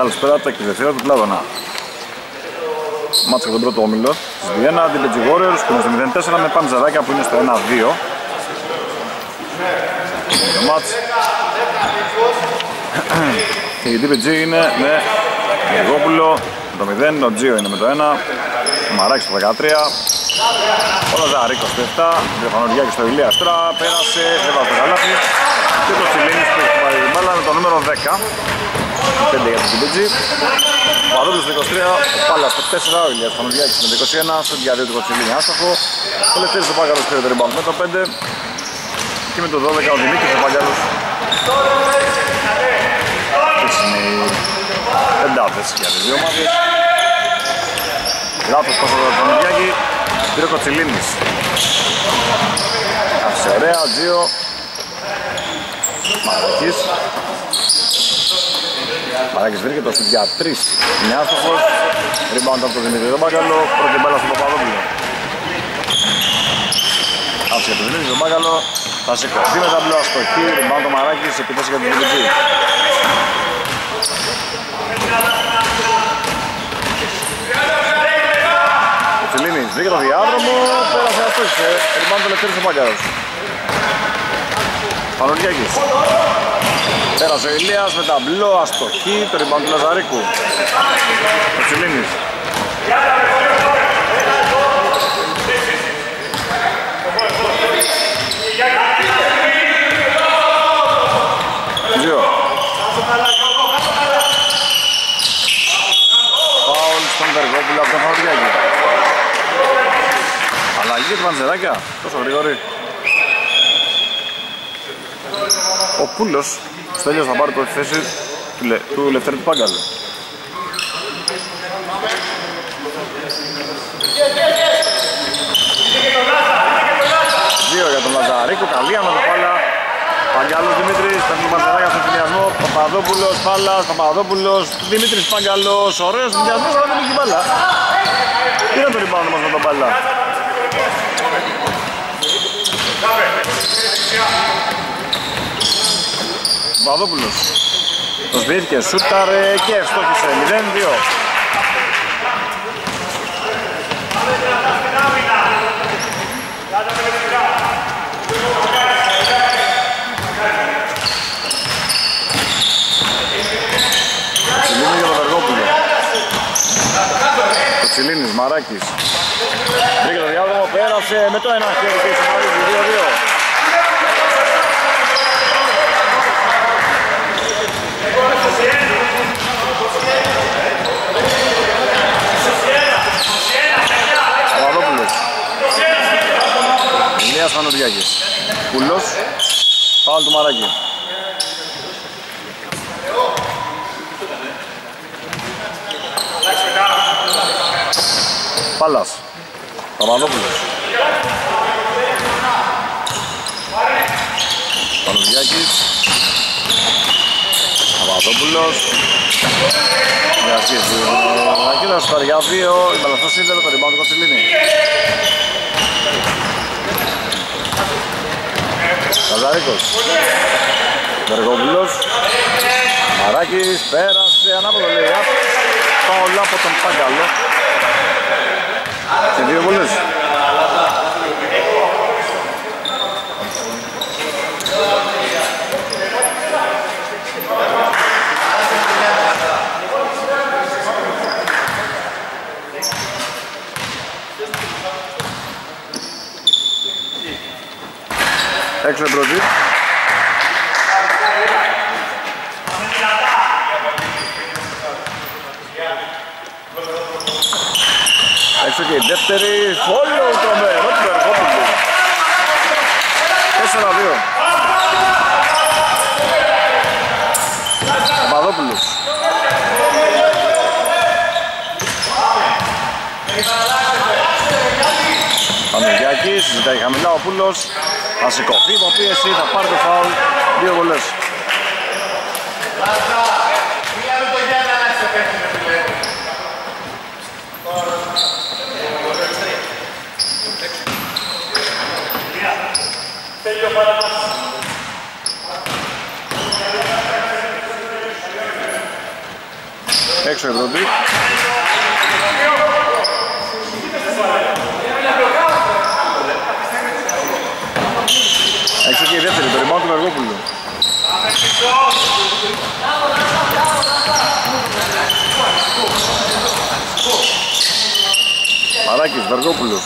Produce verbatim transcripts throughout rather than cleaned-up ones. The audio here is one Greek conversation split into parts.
Καλησπέρα από τα εκπαιδευτήρια του Πλάτωνα. Μάτσο για τον πρώτο όμιλο της Βιέννα, ντι πι τζι Warriors που είναι στο μηδέν τέσσερα με Πανζεράκια που είναι στο ένα δύο. Η ντι πι τζι είναι με Γεργόπουλο με το μηδέν, ο Τζίο είναι με το ένα, ο Μαράκης το δεκατρία, ο Λαζαρίκος το επτά, ο Διαφανωριάκης στο Ηλίας τώρα, πέρασε, έβαλε το καλάθι και το Τσιλίνης που έχει πάρει την μπάλα με το νούμερο δέκα. πέντε για το ντι πι τζι, ο Παρόντος το είκοσι τρία, ο Πάλας το τέσσερα, ο Ηλίας Πανουργιάκης με το είκοσι ένα, στον Διαδίου του Κοτσιλίνη άστοχο, ο Λευτέρης του Πάγκαλος πήρε το rebound με το πέντε και με το δώδεκα ο Δημήτρης του Πάγκαλος. Έτσι είναι οι πεντάδες για τις δύο ομάδες. Λάθος προς τον Πανουργιάκη, πήρε ο Κοτσιλίνης. Άφησε ωραία, δύο Μαρακής. Παράκης βρήκε το Σουτιά τρία, είναι άστοχος, rebound από τον Δημήτρη τον Μπάγκαλο, πρώτη μπάλα στον Παπαδόπουλο. Άψε για τον Δημήτρη τον Μπάγκαλο, θα σηκωθεί με τα μπλο αστοχή, rebound ο Μαράκης, επιθέση για τον Δημήτρη. Ο Τσιλίνης βρήκε το διάδρομο, πέρασε αστόχησε, rebound ο Λευτέρης ο Μπάγκαλος. Πανουργιάκης. Πέρασε ο Ηλίας με τα μπλό αστοχή, το rebound του Λαζαρίκου. Ο Τσιλίνης. Δύο. Φάουλ στον Βεργόπουλο από τον Φαουριάκη. Αλλαγή του Πανζεράκια, τόσο γρήγορη. Ο Πούλος Στέλιος θα πάρει το θέση του Λευτέρη του Πάγκαλου. Δύο για τον Λαζαρίκο, καλή αναδοπάλα. Πάγκαλος Δημήτρης, παίρνει Παντεράκια στον συνδυασμό. Παπαδόπουλος, Πάλας, Παπαδόπουλος, Δημήτρης Πάγκαλος. Ωραίος συνδυασμός, αλλά δεν έχει μπάλα. Τι να το rebound μας με τον μπάλα. Παπαδόπουλος το σβήθηκε, σούταρε και ευστόχησε μηδέν δύο. Τσιλίνη για τον Βεργόπουλο. Το Τσιλίνης, Μαράκης βρήκε το διάδρομο, πέρασε με το ένα χέρι και ισοφαρίζει δύο δύο. Ηλίας Πανουργιάκης, Κουλός, φάουλ του Μαράκη. Πάλας, Παπαδόπουλος. Πανουργιάκης, Παπαδόπουλος. Μαρακίδας, Μαρακίδας, Σταριά δύο, η μπαλαστός σύνδελο, το rebound του Κοτσιλίνη. Καζαρίκος, Βεργόπουλος, Μαράκης, πέρασε, ανάποδο λέει, φάουλ από τον Πάγκαλο. Και δύο βολές. Έξω εμπροτή. Έξω και η δεύτερη. Φόλιο τρομερό του Βεργόπουλου. τέσσερα δύο. Παπαδόπουλος. Πανουργιάκης, ζητάει χαμηλά ο Πούλος. Θα σηκωθεί η πίεση, θα πάρει το φάουλ, δύο βολές. έξω Ευρώπη. Έξω και η δεύτερη, το rebound του Βεργόπουλου. Παράκης, Βεργόπουλου.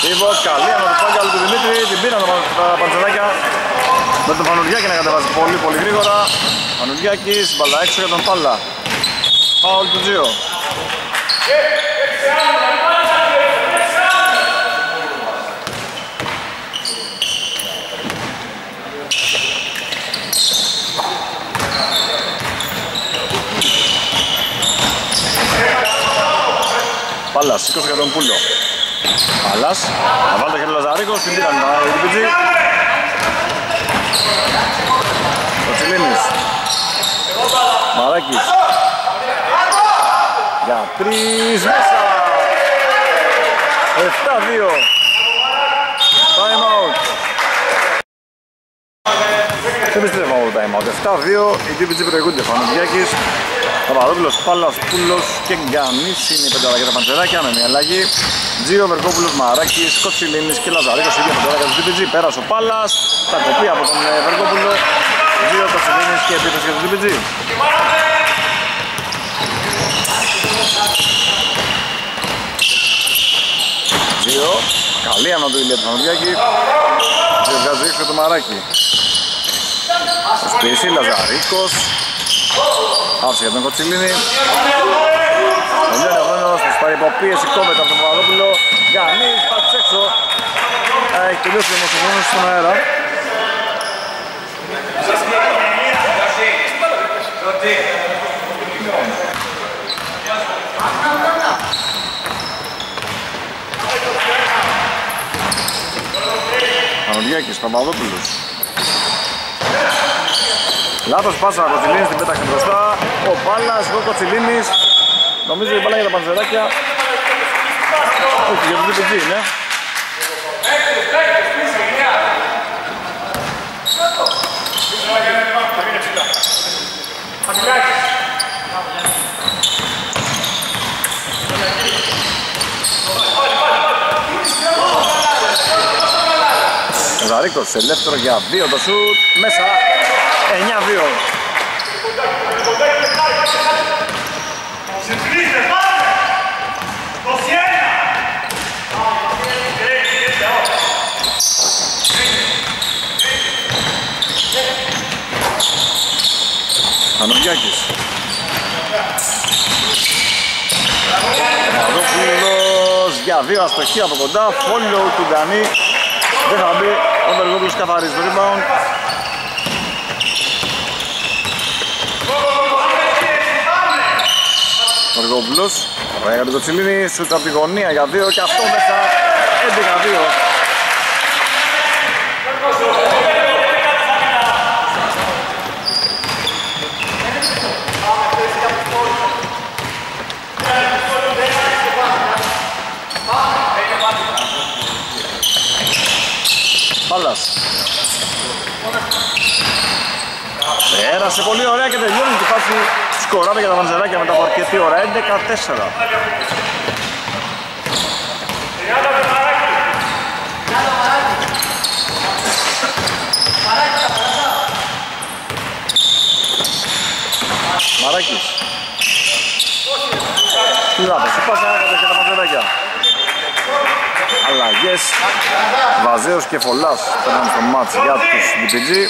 Τύβος, καλή ανατοπάγκαλ του Δημήτρη, την πήραν τα Παντσεράκια με τον Φανουργιάκη να κατεβάζει πολύ πολύ γρήγορα. Φανουργιάκης, μπαλά έξω για τον Πάλα. Φάουλ του Τζίο. Πάλας, σήκωσε για τον Πούλο. Πάλας, θα βάλει το χέρι Λαζαρίκος, την πήραν τα ντι πι τζι. Ο Τσιλίνης. Μαράκης. Για τρεις μέσα. εφτά δύο. Time out. Δεν πιστεύω όλο time out. εφτά δύο, οι ντι πι τζι προηγούνται. Φανουργιάκης. Παπαδόπουλος, Πάλας, Πούλος και Γκάνης είναι η πεντάδα για τα Παντσεράκια με μια αλλαγή. Τζίο, Βεργόπουλος, Μαράκης, Κοτσιλίνης και Λαζαρίκος, η ίδια πεντάδα για τους ντι πι τζι. Πέρασε ο Πάλας, τα κοπεί από τον Βεργόπουλο, Τζίο, Κοτσιλίνης και επίθεση για τους ντι πι τζι. Τζίο, καλή ανατολή από τον Ανδριακή. Τζίο βγάζει έξω το Μαράκι. Ο Σπίση, Λαζαρίκος. Άψε για τον Κοτσιλίνη. Τελειώνει ο χρόνος, τους πάρει υποπίεση, κόβεται από τον Παπαδόπουλο. Γκανής, πάτησε έξω. Έχει τελειώσει όμως ο χρόνος στον αέρα. Πανουργιάκης, Παπαδόπουλος. Λάθος πάσα, Κοτσιλίνης την πέταξε μπροστά. Ο Πάλας, ο Κοτσιλίνης. Νομίζω η μπάλα για τα Παντσεράκια. Όχι, για το ντι πι τζι είναι. Ζαρίκος, ελεύθερο για δύο το σουτ. Μέσα. εννιά δύο. Ανουργιάκης. Παπαδόπουλος για δύο αστοχή από κοντά. Follow του Ντανή. Δεν θα μπει. Ο Βεργόπουλος καθαρίζει το rebound. Βεργόπουλος, ωραία για τον Κοτσιλίνη, σούτ από τη γωνία για δύο και αυτό μέσα έντεκα δύο. Πάλας. Πέρασε πολύ ωραία και τελειώνει τη φάση. Σκοράμε για τα Παντσεράκια μετά από αρκετή ώρα, έντεκα τέσσερα. Μαράκης. Λάθος, η πάσα για τα Παντσεράκια. Αλλαγές. Βαζέος και Φολάς παίρνουν στο μάτς για τους ντι πι τζι.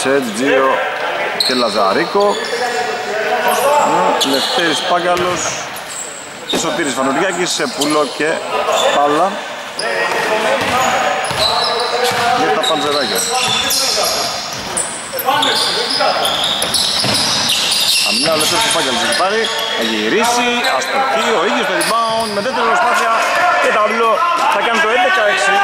Σετ, Τζίο και Λαζαρίκο. Λευτέρης Πάγκαλος και Σωτήρης Φανουργιάκης σε Πουλό και Πάλα για τα Παντσεράκια. Αμυνά ο Λευτέρης Πάγκαλος έχει πάρει, έχει γυρίσει, αστοχή, ο ίδιος το rebound με δεύτερη προσπάθεια και τα Πουλό θα κάνει το έντεκα έξι.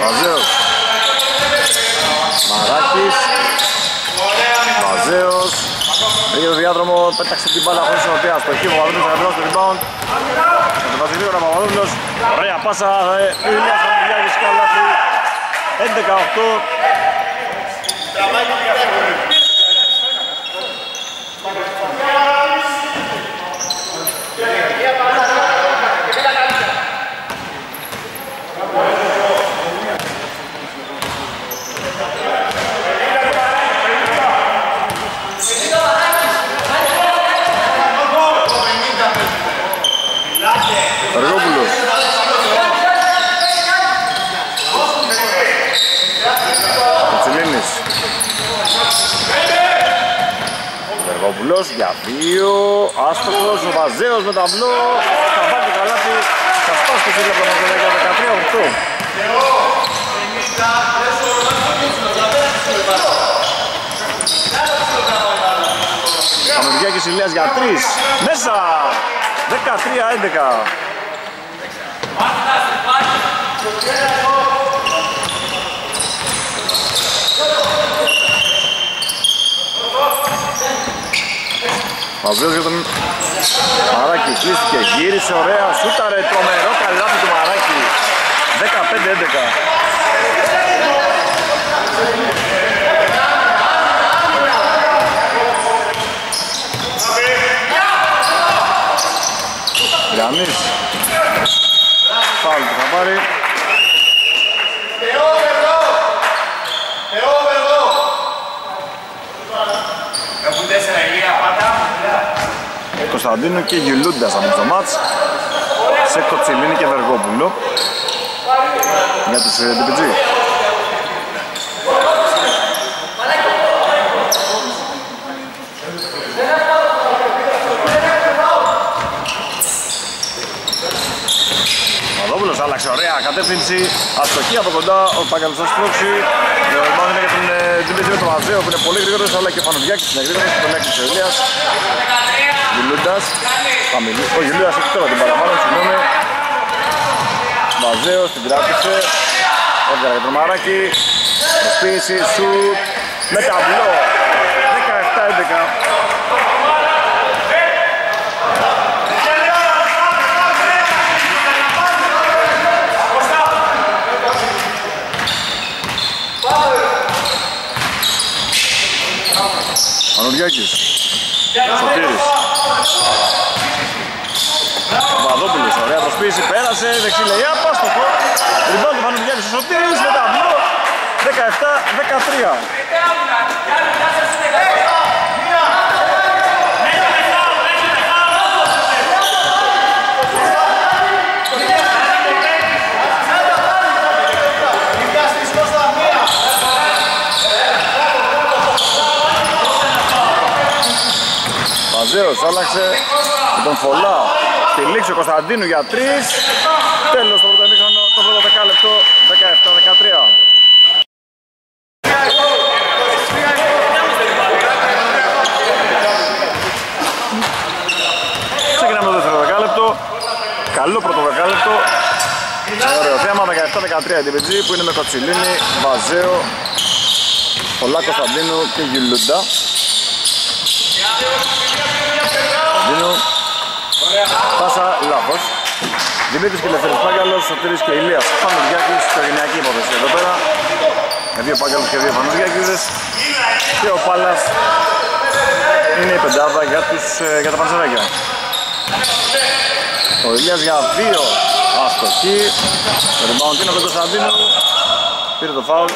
Βαζέος, Μαράκης, διάδρομο, πέταξε την μπάλα χωρίς συνοδεία στο κύβο Παπαδούλης, θα γραπτώσει το rebound. Θα το βάζει γρήγορα Παπαδούλης, ωραία πάσα, Ηλία Σταματιδιάκης, καλάθι, έντεκα οχτώ. Για δύο, άστοχος, ο Βαζέος με ταυλό, θα βάλει το καλάθι, θα σπάσει το σύλλογο μας δεκατρία οχτώ. Αμερικιάκης Ηλίας για τρεις, μέσα, δεκατρία έντεκα. Παυλός για τον Μαράκη, κλείστηκε, γύρισε ωραία, σούταρε, τρομερό καλάθι του Μαράκη, δεκαπέντε έντεκα. Γραμμής, φάουλ που θα πάρει. Κωνσταντίνου και Γιουλούντας από το μάτς σε Κοτσιλίνη και Βεργόπουλο για τους ντι πι τζι. Παδόπουλος άλλαξε ωραία κατεύθυνση, αστοχή από κοντά, ο Παγκαλιστός Φρούξη. Το ρημάδι είναι για τον ντι πι τζι με τον Μαζέο που είναι πολύ γρήγορος, αλλά και ο Φανουδιάκης είναι γρήγορος και τον Έξης Ελίας. Γιλούντας, ο Γιλούντας έχει τώρα την παραμάνω, συγγνώμη. Βαζέος την κράτησε, έβγαλε για τον Μαράκη, εσπίση, σουτ, με ταμπλό, δεκαεπτά έντεκα. Πανουργιάκης, Σωτήρης, Παπαδόπουλος, ωραία προσποίηση, πέρασε, δεξί λέει, απάστοχο, λοιπόν του Πανουργιάκης ο Σωτήρης, μετά μπλο, δεκαεπτά δεκατρία. Μαζέος άλλαξε με τον Φωλά, στη λήξη ο Κωνσταντίνου για τρεις, τέλος το πρώτο εμίχρονο, το πρώτο δεκάλεπτο, δεκαεπτά δεκατρία. Ξεκινάμε το δεύτερο δεκάλεπτο, καλό πρώτο δεκάλεπτο, ωραίο θέμα, δεκαεπτά δεκατρία ντι πι τζι που είναι με Κοτσιλίνη, Βαζέο, Φωλά, Κωνσταντίνου και Γιλούντα. Πάσα λάθος. Δημήτρης και Ελευθερής Πάγκαλος, Σωτήρης και Ηλίας Πανουργιάκης, οικογενειακή υπόθεση εδώ πέρα. Με δύο Πάγκαλους και δύο Πανουργιάκηδες. Και ο Πάλας είναι η πεντάδα για, τους, για τα Πανσεράκια. Ο Ηλίας για δύο αστοχή. Το ριμπαουντίνο από τον Κωνσταντίνο. Πήρε το φάουλ.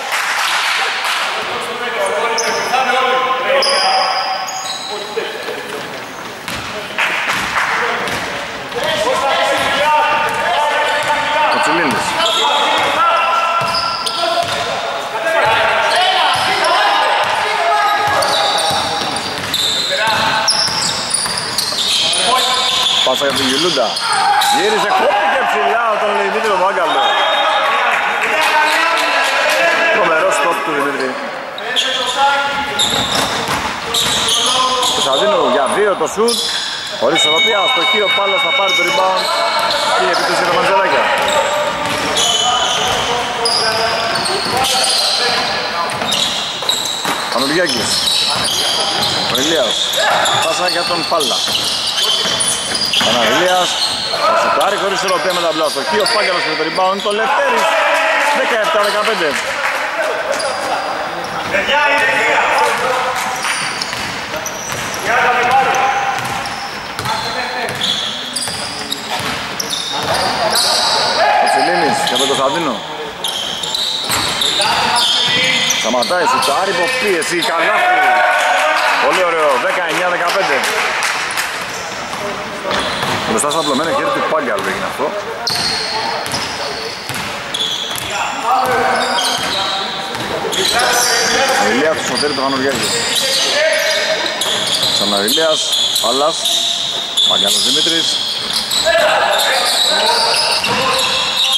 Κοτσιλίνης. Πάσα για την Γιουλούντα. Γύρισε, κόπηκε ψηλά τον Δημήτρη τον Μάγκαλο. Τρομερός στόπ του Δημήτρη. Κωνσταντίνου για δύο το σουτ. Χωρίς ισορροπία, αστοχή, ο Πάλος θα πάρει το rebound και η επίθεση για τα Πανσεράκια. Πανουργιάκης. Αναβιλίας, πάσα για τον Πάλα. Αναβιλίας, θα σουτάρει χωρίς ισορροπία με τα μπλά στο χείο. Πάγκαλος με το rebound, το Λευτέρης, δεκαεπτά δεκαπέντε. Ο Τσιλίνης για τον Κωνσταντίνο. Σταματάει, σουτάρει, υποπίεση, καλάθι. Πολύ ωραίο, δεκαεννιά δεκαπέντε. Μπροστά στα απλωμένα χέρι του Πάγκαλου έγινε αυτό. Αναβιλίας του σωτέρι του Χανοργιάκη. Αναβιλίας, Πάλας, Παγκάλος Δημήτρης.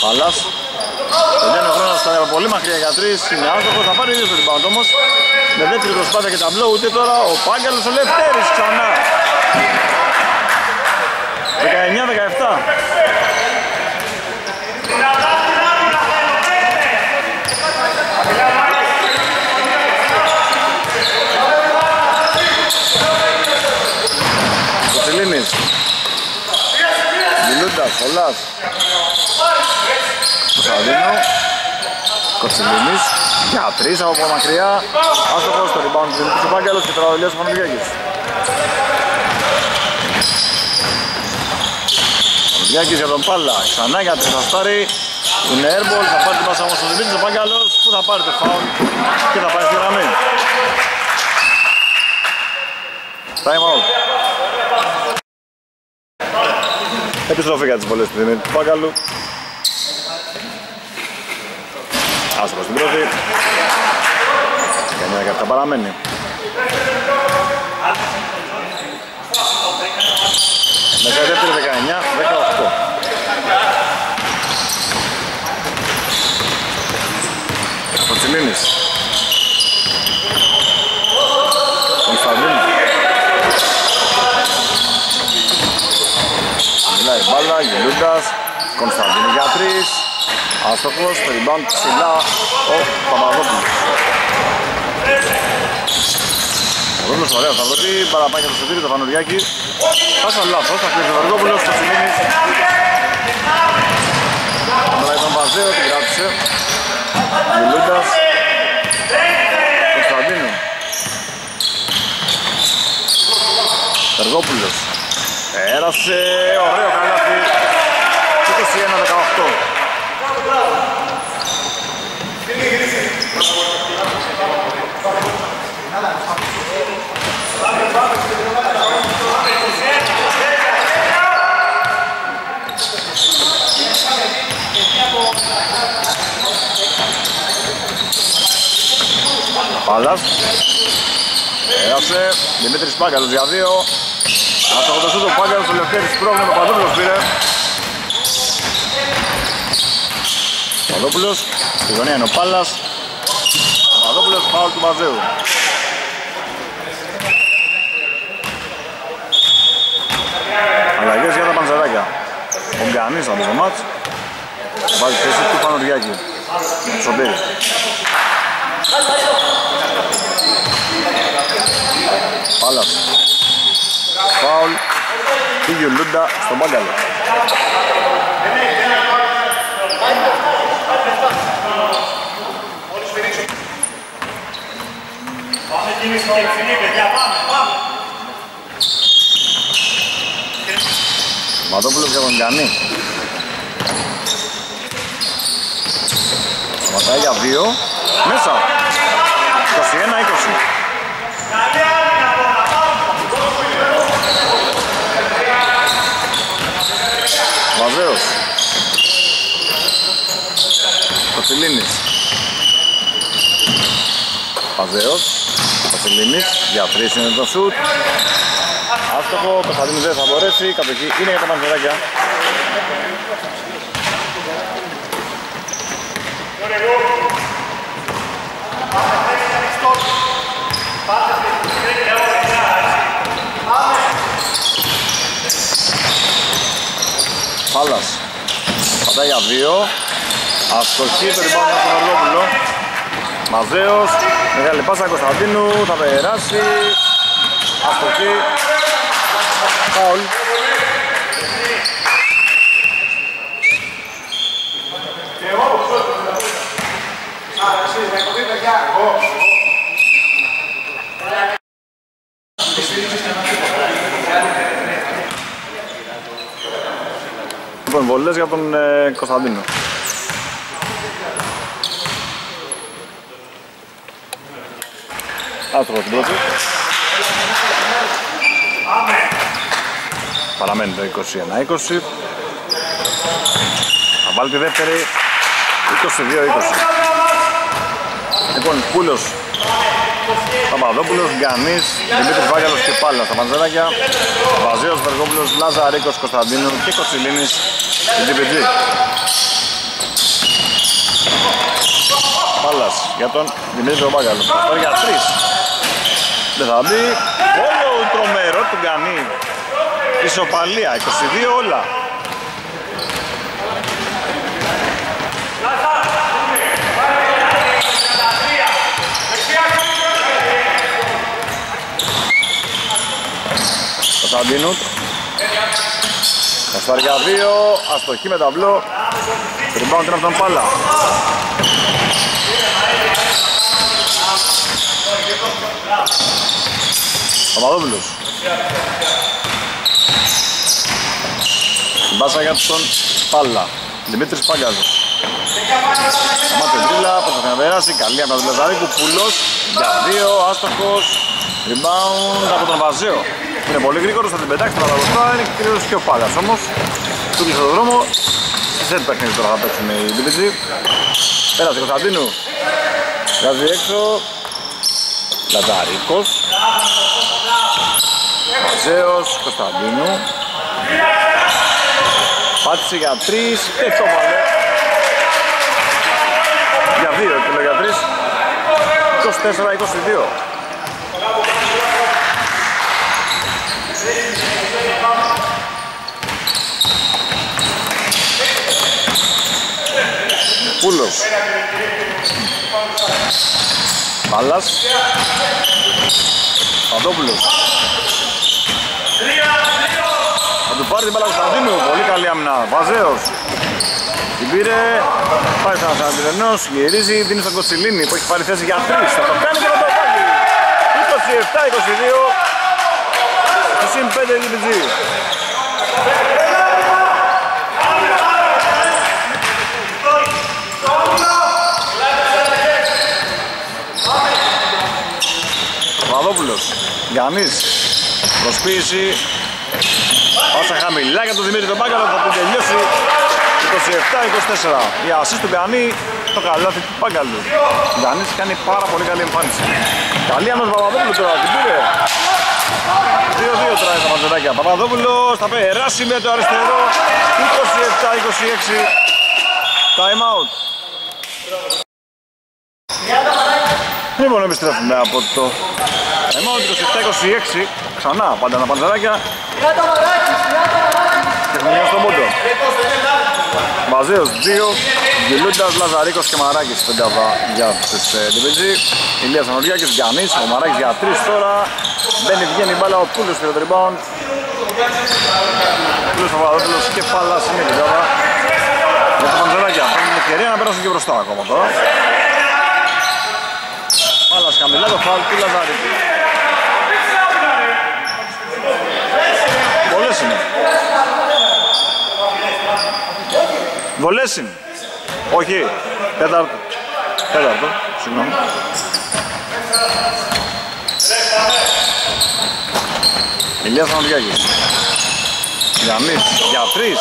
Πάλας, τελειώνει ο χρόνος, ήταν πολύ μακριά για τρεις, είναι άστοχος, θα πάρει δύο στο rebound όμως. Με δεύτερη προσπάθεια και ταμπλό, ούτε τώρα ο Πάγκαλος ο Λευτέρης ξανά. δεκαεννιά δεκαεπτά. Κολλάς, Κωνσταντίνο, Κοτσιλίνης, για τρεις από μακριά, άστοχος στο rebound του Δημήτρης Πάγκαλος και τραβελίας ο Πανουργιάκης. Πανουργιάκης για τον Πάλα, ξανά για τριχαστάρι, είναι airball, θα πάρει την πάσα όμως ο Δημήτρης Πάγκαλος που θα πάρει το foul και θα πάει στη γραμμή. Time out. Επιστροφή για τις βολές του Δημήτρη Πάγκαλου. Άστοχο στην πρώτη. δεκαεννιά δεκαεπτά παραμένει. Μέσα δεύτερη δεκαεννιά δεκαοκτώ. Κοτσιλίνης. Κωνσταντίνη. Μπάλα, Γελούντας, Κωνσταντίνη για τρεις. Αστοχός, το rebound ψηλά ο Παπαδόπουλος. Ο Ρούλος ωραία, θα δω τι παραπάει για το σωτήρι, το Φανουριάκη. Πάσα λάθος, θα κλείσει ο Βεργόπουλος, το Τσιλίνης. Τώρα ήταν Παζέο, την κράτησε. Γελούντας, Κωνσταντίνη. Βεργόπουλος. Πέρασε, ωραίο καλάθι, είκοσι ένα δεκαοκτώ. Πάλας, πέρασε, Δημήτρης Πάγκαλος για δύο. Από το σούτο ο Πάγκαλος, ο Λευτέρης πρόβλημα, ο Παδόπουλος πήρε. Ο Παδόπουλος, στη γωνία είναι ο Πάλας. Ο Παδόπουλος, φάουλ του Μαζέου. Αλλαγές για τα Πανζεράκια. Ο Γκανής από το μάτς. Βάζει θέση του Πανουργιάκη. Σομπίρι. Πάλας. Φάουλ, πήγε ο Λούντα στον Πάγκαλο. Ματόπουλος για τον Γιάννη. Σταματάει για δύο. Μέσα. είκοσι ένα είκοσι. Μαζέος. Κοτσιλίνης. Μαζέος. Κοτσιλίνης. Για τρεις είναι το σουτ. Άστοχο. Κωνσταντίνης δεν θα μπορέσει. Κατοχή είναι για τα Πανσεράκια. Πάλας, πατάει για δύο. Αστοχή, το rebound από τον Βεργόπουλο. Μαζέος, μεγάλη πάσα Κωνσταντίνου, θα περάσει. αστοχή, φαουλ. Λοιπόν, βολές για τον ε, Κωνσταντίνο. Άστοχο στην πρώτη. Παραμένει το είκοσι ένα είκοσι. Θα βάλει τη δεύτερη είκοσι δύο είκοσι. Λοιπόν, Πούλος, Παπαδόπουλος, Γκανής, Δημήτρης Βάγιαλος και πάλι στα Πανζεράκια, Βαζίος, Βεργόπουλος, Λαζαρίκος, Κωνσταντίνου και Κοτσιλίνης, η ντι πι τζι. Πάλας για τον Δημήτρη Βάγιαλο, τώρα για τρεις. Δεν θα μπει, όλο τρομερό του Γκανή, ισοπαλία, είκοσι δύο όλα. Κωνσταντίνου, Καστάρια δύο, αστοχή με ταμπλό, rebound είναι από τον Πάλα. Παπαδόπουλος. Μπάσα για τον Πάλα, Δημήτρης Πάγκαζος. Μάτρος Βίλα, προσπαθεί να περάσει, καλή από τον Λαζαρίκου, Πουλός για δύο, άστοχος, rebound από τον Βαζέο. Είναι πολύ γρήγορος, θα την πετάξει τώρα τα μπροστά, είναι κυρίως και ο Πάλιας όμως. Του κλείσε τον δρόμο, στις έτσι παιχνίδι τώρα θα παίξουν οι ντι πι τζι. Πέρασε Κωνσταντίνου, βγάζει έξω, Λαζαρίκος, Βαζέος, Κωνσταντίνου. Πάτησε για τρεις και το βάλε. Για δύο, το λέω για τρεις, είκοσι τέσσερα είκοσι δύο. Πούλος, Πάλας, Παντόπουλος. Θα του πάρει την μπάλα Κωνσταντίνου, πολύ καλή αμυνά, Βαζέος. Την πήρε, πάει σαν Αναπηρενός, γυρίζει, δίνει στον Κοτσιλίνη που έχει πάρει θέση για τρεις. Θα το κάνει και να το κάνει, είκοσι επτά είκοσι δύο, συν πέντε ντι πι τζι. Παπαδόπουλος, Γιάννης, προσποίηση, πάσα χαμηλά για τον Δημήτρη τον Πάγκαλο, θα τον τελειώσει είκοσι επτά είκοσι τέσσερα. Η ασίστ του Γιάννη, το καλάθι του Πάγκαλου. Ο Γιάννης κάνει πάρα πολύ καλή εμφάνιση. Καλή ανός Παπαδόπουλου τώρα, την πήρε. δύο δύο τώρα τα Πανζεράκια. Παπαδόπουλος θα περάσει με το αριστερό, είκοσι επτά είκοσι έξι. Time out. Λοιπόν, επιστρέφουμε από το Εμά είκοσι επτά είκοσι έξι, ξανά πάντα τα Πανζεράκια. Και χρονιά στον πόντο. Βαζέος δύο, Γκυλούντας, Λαζαρίκος και Μαράκης πεντάδα για τους ντι πι τζι. Ηλίας Ανωριάκης, Γκανής, ο Μαράκης για τρεις τώρα. Μπαίνει, βγαίνει η μπάλα, ο Πούλος πήρε το rebound. Πούλος ο Παπαδόπουλος και Πάλας είναι η πεντάδα για τα Πανζεράκια. Έχουν την ευκαιρία να πέρασουν και μπροστά ακόμα τώρα. Πάλας χαμηλά, το φάουλ του Λαζαρίκου. Πολλές είναι. Βολές είναι. Όχι. Τέταρτο. Τέταρτο. Συγγνώμη. Ηλίας Ανωριάκης. Γιαννής. Για τρεις.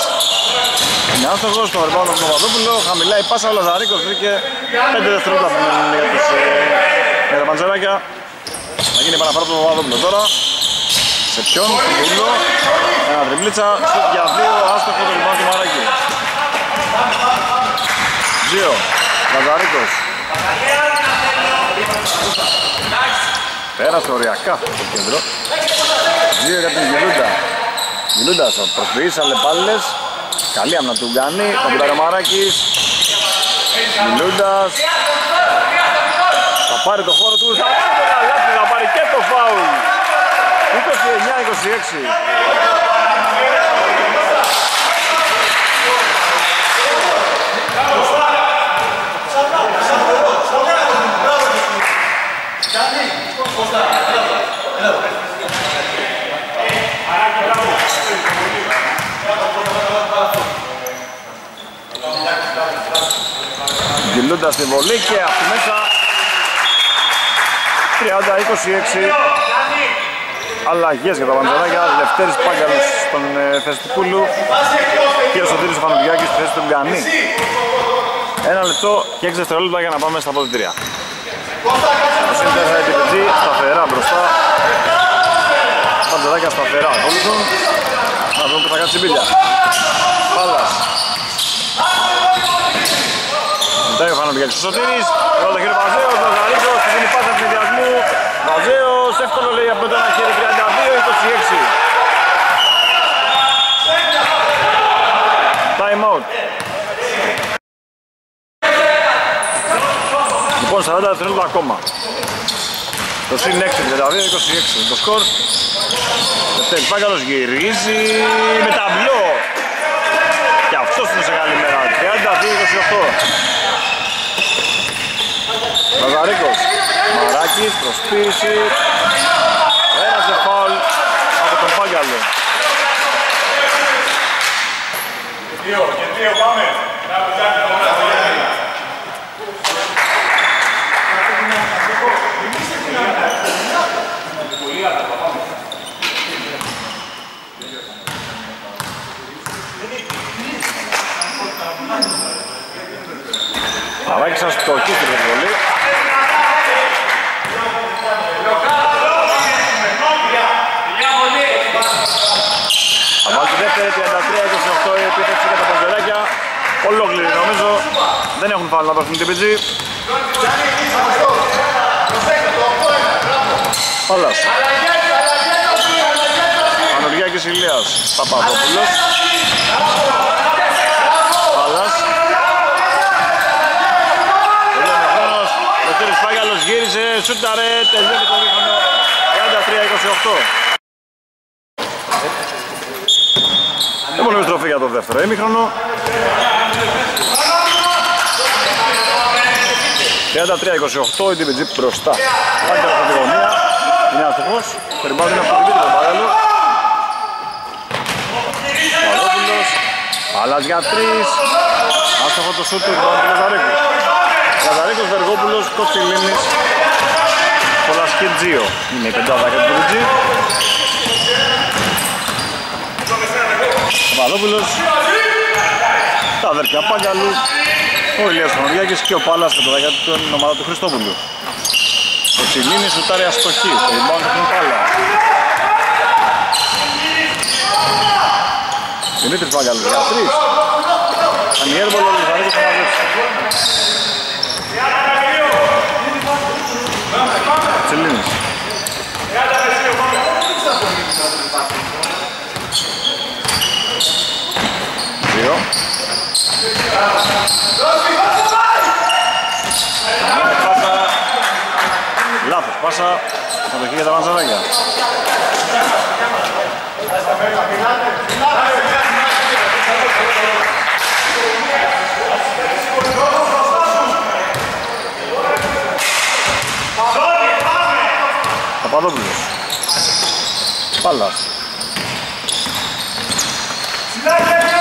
Είναι άστοχος. Το ρεπάνω από τον Παπαδόπουλο. Χαμηλά η πάσα. Ο Λαζαρίκος βρήκε πέντε δευτερόλεπτα που μένουν για τους ε, τα Πανζεράκια. Θα γίνει παραπάνω από τον Παπαδόπουλο τώρα. Σε ποιον. Πουλό. Ένα τριμπλίτσα. Για δύο. Άστοχο το ρεπάνω του Μαράκη. Δύο, Λαζαρίκος. Πέρασε οριακά στο κέντρο. Δύο για την Γιλούντα. Γιλούντας, προσποιείς αλλεπάλληλες. Καλή άμυνα του κάνει, ο Μπουταρομαράκης. Γιλούντας. Θα πάρει το χώρο του, θα πάρει το καλάθι, θα πάρει και το φάουλ. είκοσι εννιά είκοσι έξι. Γυλούντας τη βολή και από μέσα τριάντα είκοσι έξι. Αλλαγές για τα Πανζεράκια. Λευτέρης Πάγκαλος στον Θεστικούλου και ο Σωτήρης Φανουδιάκης στη θέση του Γκανή. Ένα λεπτό και έξι δευτερόλεπτα για να πάμε στα αποδυτήρια. Ο Σύντερς ντι πι τζι σταθερά μπροστά. Πανζεράκια σταθερά ακολουθούν. Να δούμε που θα κάνει συμπίλια. Πάλας. Μετά ο Φανουδιάκης ο Σωτήρης. Εδώ το κύριο Βαζέος, ο Ζαρίκος, στη συνειπάση αυτοδιασμού. Βαζέος, εύκολο λέει από το ένα χέρι, τριάντα δύο είκοσι έξι. Time out. Λοιπόν, σαράντα δευτερόλεπτα ακόμα. Το συν έξι, τριάντα δύο είκοσι έξι το σκορ. Λευτέρης Πάγκαλος γυρίζει με ταμπλό. Και αυτός είναι σε καλή μέρα. τριάντα δύο είκοσι οκτώ. Βαζαρίκος, Μαράκης, προσποίηση. Ένας δε φάουλ από τον Πάγκαλο. Και δύο, και δύο, πάμε. Παράκη σας το εκεί στην περιβολή. Αμάλτη δεύτερη, τριάντα τρία είκοσι οκτώ η επίθεση για τα Πανζεράκια. Ολόκληρη νομίζω. Δεν έχουν φάλει να πέφτουν την τι πι τζι. Όλας. Πανουργιάκης Ηλίας. Παπαδόπουλος. Πάγκαλος γύρισε, σούταρε, τελειώνει το δίχρονο τριάντα τρία είκοσι οκτώ. Έχουμε επιστροφή για το δεύτερο ημίχρονο. τριάντα τρία είκοσι οκτώ, η ντι πι τζι μπροστά. Πάγκαλος από τη γωνία, είναι αστυχώς, περιπάτουν από την πίτη τον Πάγκαλο. Παλόπουλος, Παλάς για τρεις, άστοχο το σούτ του Βαζαρίκου. Καζαρίκος, Βεργόπουλος, Κοτσιλίνης, Πολασκετζίο. Είναι η πεντάδα για τον Κουρουτζή. Παπαδόπουλος, τα αδέρφια Πάγκαλου, ο Ηλίας Φανοριάκης και ο Πάλας πεντάδα για την ομάδα του Χριστόπουλου. Κοτσιλίνης, σουτάρει αστοχή, στο rebound του Πάλα. Δημήτρης Πάγκαλου, για τρεις. Ανιέρβολο, Λιβανίκος, Αναδεύσης. Τσελίνης. Δύο. Λάθος πάσα. Συμμετοχή για τα Πανζεράκια. Παπαδόπουλος. Πάλας. Ηλίας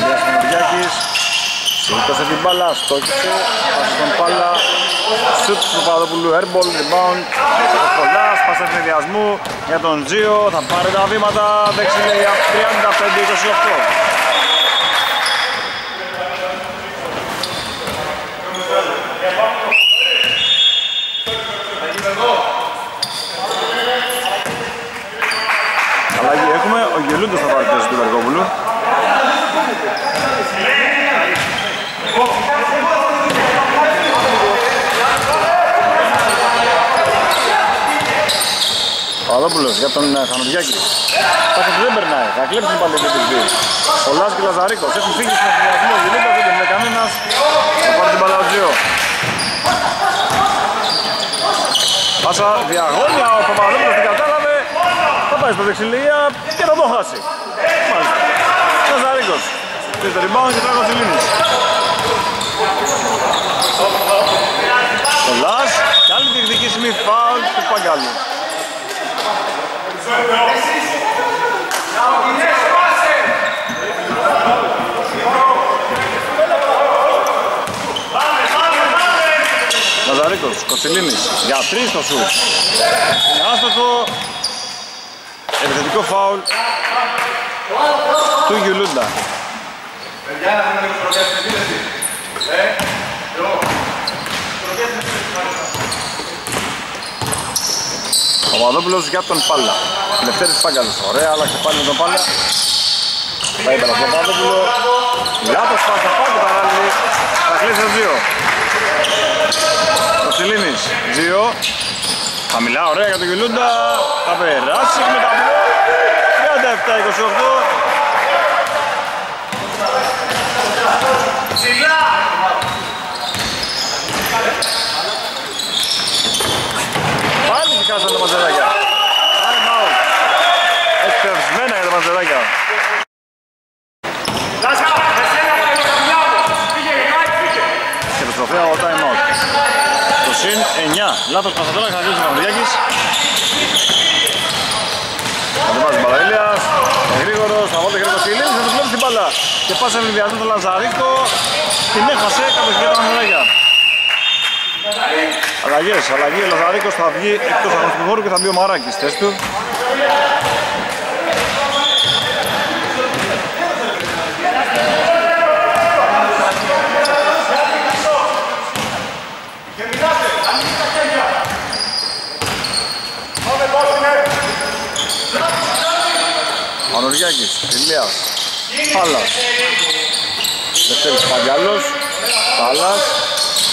Φανοδιάκης. Συρτώσε την μπάλα, στόχισε. Πάσε τον Πάλα. Σουτ του Παπαδόπουλου, airball, rebound. Κοστολάς, πάσα ευνηδιασμού για τον Τζίο. Θα πάρει τα βήματα. Δέξει λέει τριάντα πέντε είκοσι οκτώ. Ο Γελούντος θα πάρει τη θέση του Βεργόπουλου. Παπαδόπουλος για τον Χανοδιάκη. Πάσα του δεν περνάει, θα κλέψουν πάλι την πι πι. Ο Λάς και Λαζαρίκος έχουν φύγει στον συνδυασμό. Ο Γελούντος δεν είναι κανένας. Θα πάρει την Παλαουτζιό. Πάσα διαγώνια, ο Παπαδόπουλος την κατάλαβε. πάει στα δεξιλία και θα το χάσει. Μάλιστα. Καζαρίκος. Τρίτε rebound και τράγω Τσιλίνης. Κολάς και άλλη διεκδικήσιμη φάουλ του Παγκάλου. Καζαρίκος, Κοτσιλίνης, για τρεις το σουτ. Είναι άστοχο. Επιθετικό φάουλ του Γιουλούντα. Ο Παπαδόπουλος για τον Πάλα. Λευτέρης Πάγκαλος. Ωραία, άλλαξε πάλι με τον Πάλα. Θα είπα τον Παπαδόπουλο. Για το σπάσα πάλι παράλληλη. Θα κλείσει το δύο. Ο Σιλίνης, δύο. Χαμηλά, ωραία για τον Γιουλούντα. Θα περάσει με τα μπλό. τριάντα επτά είκοσι οκτώ. Ψηλά! Πάλι δικάσαν τα Πανζεράκια. Time out. Εκτευσμένα για τα Πανζεράκια. Και το τροφέα ο time out. Το συν εννιά. Λάθος Πασατώνα, ξαναδείξει ο Μαυρδιάκης. Αντεβάζει Μπαλαήλιας. Γρήγορος, θα βάζει γρήγορος Ηλίας. Θα τους βλέπει την μπάλα. Και πάσα ευνηδιασμό τον Λαζαρίκο. Την έχασε, κατοχή για τα Πανζεράκια. Αλλαγές, αλλαγή ο Λαζαρίκος θα βγει εκτός αγωνιστικού χώρου και θα μπει ο Μαράκης στη θέση του. Πανουργιάκης, Ηλίας, Πάλας, Δευτέρης Παγκάλος, Πάλας,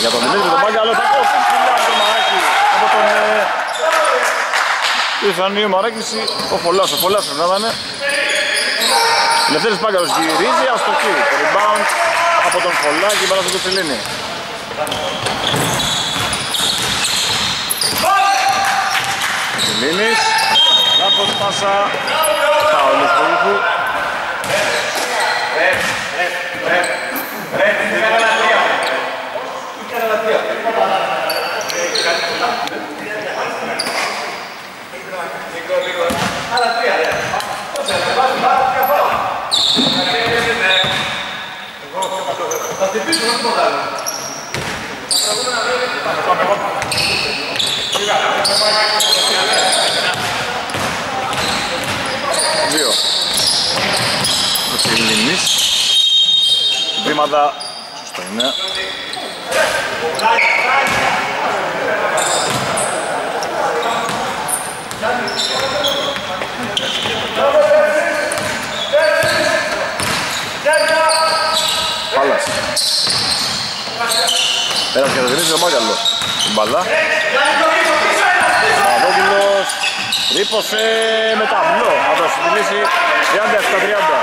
για τον Δημήτρη τον Παγκάλο, θα κόψει φιλιά από τον Μαράκη, από τον Ιθανείο Μαράκης, ο Φολάς, ο Φολάς θα ήταν. Δευτέρης Παγκάλος γυρίζει, αστοχή, το rebound από τον Φολά και πάνω στον Κουτσιλίνη. Κουτσιλίνης, λάθος πάσα. Παύλος Πολύφου. Βήματα, σωστό είναι. Πάλας. Πέρασε και το γυρίζει ο Μάγιαλο. Την μπαλά. Παπαδόπουλος. Ρίπωσε με ταμπλό. Θα το συντηρήσει τριάντα επτά τριάντα.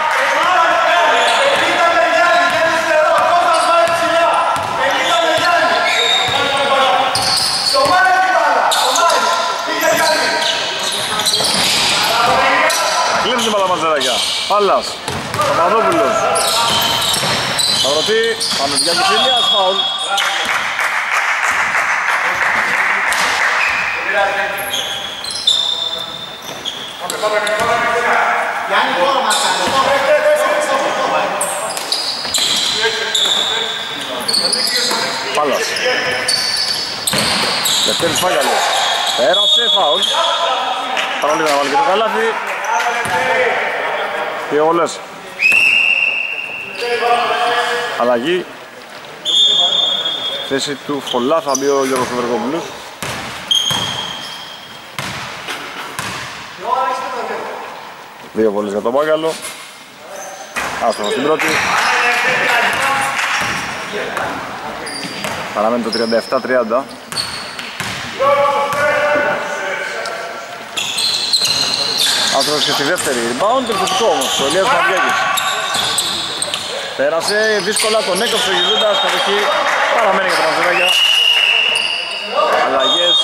Κλέψε μπαλά Πανζεράκια. Πάλας, Παπαδόπουλος. Παυρωτή, Πανουργιάκης Ηλίας, φάουλ. Πάλας. Δευτέρης Φάγκαλος. Πέρασε, φάουλ. Παραλίγο να βάλει και το καλάθι. Και όλες. Αλλαγή. Θέση του Φωλά θα μπει ο Γιώργος Βεργόπουλος. Δύο βολές για τον Πάγκαλο. Άστοχος στην πρώτη. Παραμένει το τριάντα επτά τριάντα. Άστρος και στη δεύτερη, rebound, επιθετικό όμως, ο Ηλίας Μαριέγκης. Πέρασε, δύσκολα τον έκοψε ο Γιλούντας, κατοχή παραμένει για τα Πανζεράκια. Αλλαγές.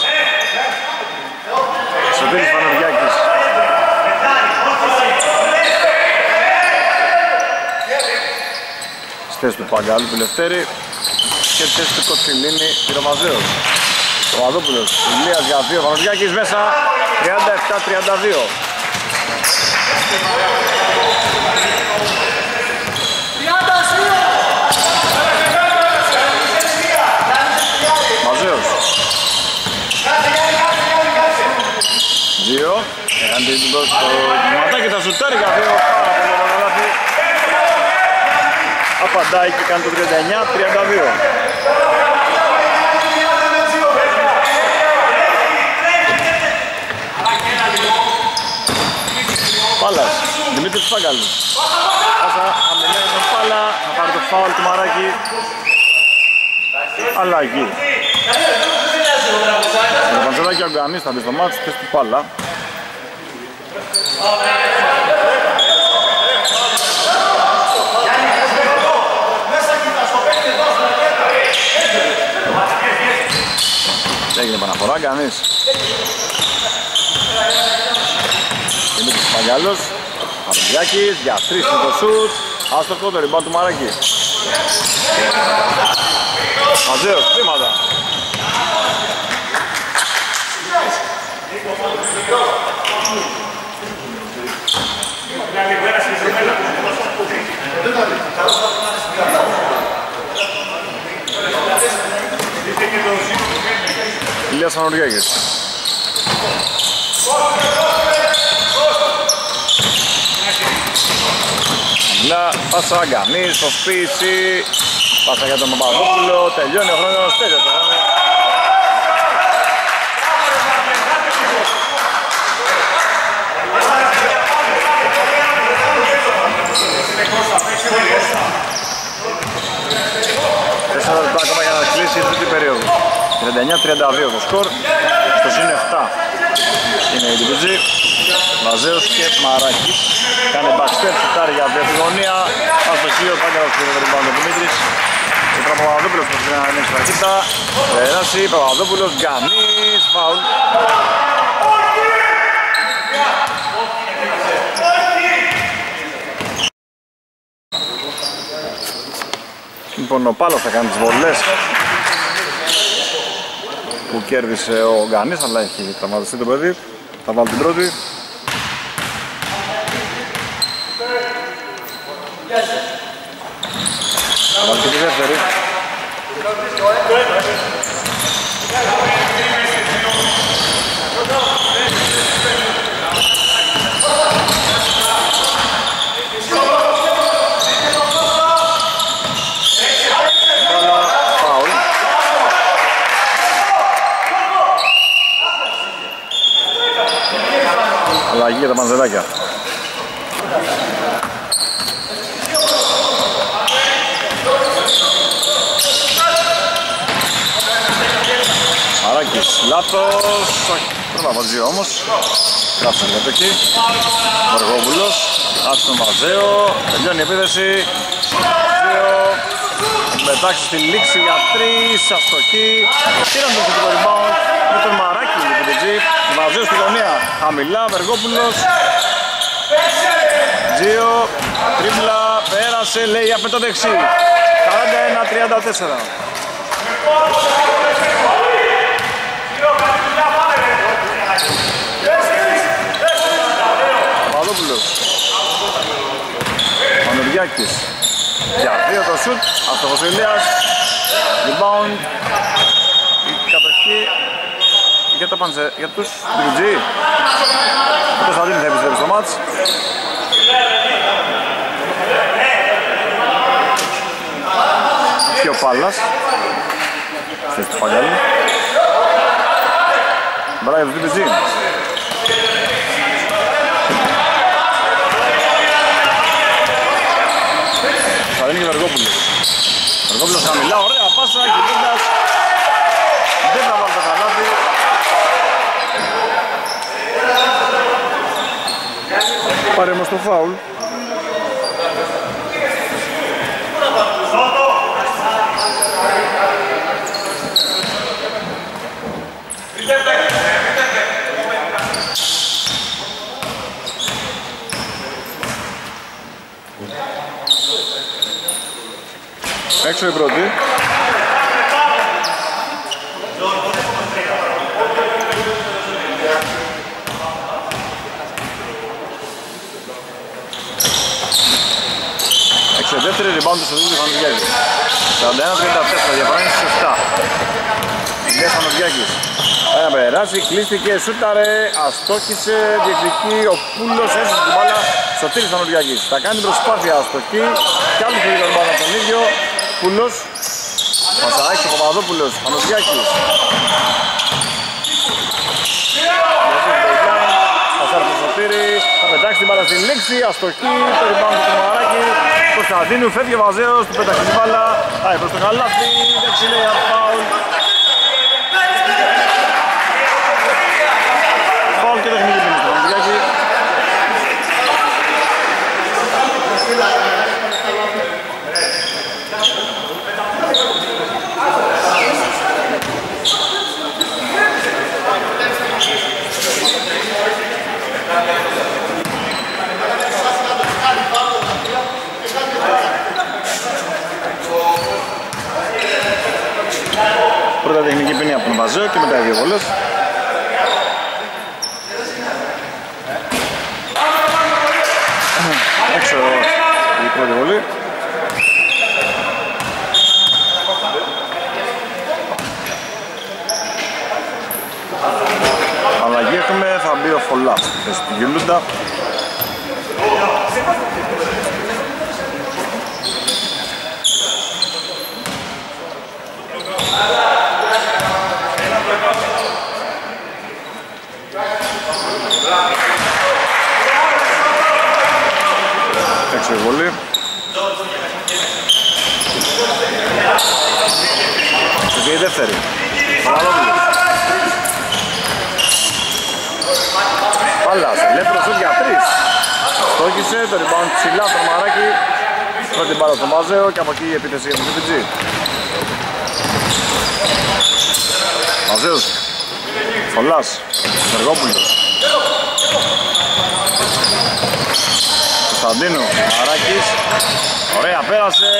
Σωτήρης Πανουργιάκης. θέση του Παγκάλου του Λευτέρη και τη θέση του Κοτσιλίνη Πυροβαζέως. Ο Παπαδόπουλος, Ηλίας για δύο, Παναγιάκης μέσα, τριάντα επτά τριάντα δύο. Μαζέως. Δύο, έκανε την δόση στο ματάκι, θα σουτάρει για δύο, πάρα πολύ Παπαδόπουλος. Απαντάει και κάνει το τριάντα εννέα τριάντα δύο. Πάλας, Δημήτρης Φάγκαλης. Πάσα, αμυνάει τον Πάλα, θα πάρει το φάουλ του Μαράκη. Αλλαγή. Με Πανζεράκη ο Γκανής θα μπει στο μάτς, θες του Πάλα. Έγινε επαναφορά, Γκανής. Παγκαλός, Παπαδιάκης, για τρεις είναι το σουτ, άστοχο το ριμπάν του Μαράκη. Μαζέως, τρίματα. Ηλίας Ανουργιάκης. Λα, πάσα Αγκανής, στο σπίτι, πάσα για τον Παπαδόπουλο, τελειώνει ο χρόνος, τέλειωσε ο χρόνος. Τέσσερα λεπτά ακόμα για να κλείσει η τρίτη περίοδο. τριάντα εννέα τριάντα δύο το σκορ, στο συν επτά είναι η ντι πι τζι. Μαζέως και Μαράκης. Κάνε backstep, σουτάρει για την γωνία. Αστοχείο, Πάγκαλος πήρε το ριμπάουντ ο Δημήτρης. Ήταν ο Παπαδόπουλος που πήρε να ανοίξει ταχύτητα. Περάσει, Παπαδόπουλος, Γκανής, φάουλ. Λοιπόν, ο Πάλος θα κάνει τις βολές που κέρδισε ο Γκανής, αλλά έχει τραυματιστεί το παιδί. Θα βάλω την πρώτη. Θα βάλω και τη δεύτερη. Για τα Πανζεράκια. Μαράκης, λάθος. Πρέπει να βάζει όμως. Κάψαν για το εκεί. Μαργόπουλος, άφησε τον Μαζέο. Τελειώνει η επίθεση. Μετάξει στη λήξη για τρεις. Αστοχή. Πήραν τον κουτικό rebound με τον Μαράκη. Μαζέω στη γωνία, χαμηλά, Βεργόπουλος. Δύο, τρίπλα, πέρασε, λέει από το δεξί. Σαράντα ένα τριάντα τέσσερα. Παπαδόπουλος, Πανουργιάκης. Για δύο το σουτ, αστοχός Ηλίας. Rebound. Κατοχή. Για, τα πανζε... για τους ντι πι τζι. Ο Κωνσταντίνης θα επιστρέψει στο μάτς. Και ο Πάλλας θέση του Παγκάλου. Μπράβο του ντι πι τζι. Κωνσταντίνη και Βεργόπουλος. Βεργόπουλος χαμηλά, ωραία πάσα, κυλίντας. Δεν θα βάλει το καλάθι. Πάρε μας το φάουλ. έξω η πρώτη. Έξω η δεύτερη, rebound στο δίδυμο Φανουργιάκη. σαράντα ένα τριάντα τέσσερα, διαφάνεια στις επτά. Γκές Φανουργιάκης. Άρα περάσει, κλείστηκε, σούταρε, αστόχησε, διεκδικεί ο Πούλος, έσωσε την μπάλα στο τύρι Φανουργιάκης. Θα κάνει προσπάθεια αστοχή και άλλος που δίνει μπάλα τον ίδιο. Πούλος, Πασαράκης, ο Παπαδόπουλος, Φανουργιάκης. Θα πετάξει την μπάλα στην λήξη, αστοχή, το ριμπάουντ του Μαράκη, Κωνσταντίνου, φεύγει ο Βαζέος, του πετάξει την μπάλα, πάει προς το καλάθι, δεν ξυλέει από φάουλ. Φάουλ και τεχνική ποινή στον Μαράκη. Πρώτα τεχνική ποινή από τον Βαζέο και μετά οι δύο βολές. Έξω η πρώτη βολή. Αλλαγή έχουμε, θα μπει ο Φολάς στη θέση του Γιουλούντα. Έξω η βολή. Και η δεύτερη. Πάλας, ελεύθερο σουτ για τρεις. Στόχισε, το rebound ψηλά το Μαράκι. Πρώτη μπάλα στον Βαζέο και από εκεί η επίθεση για τον ντι πι τζι. Βαζέος, Φολάς, Μεργόπουλος, Κωνσταντίνου, Μαράκης. Ωραία, πέρασε.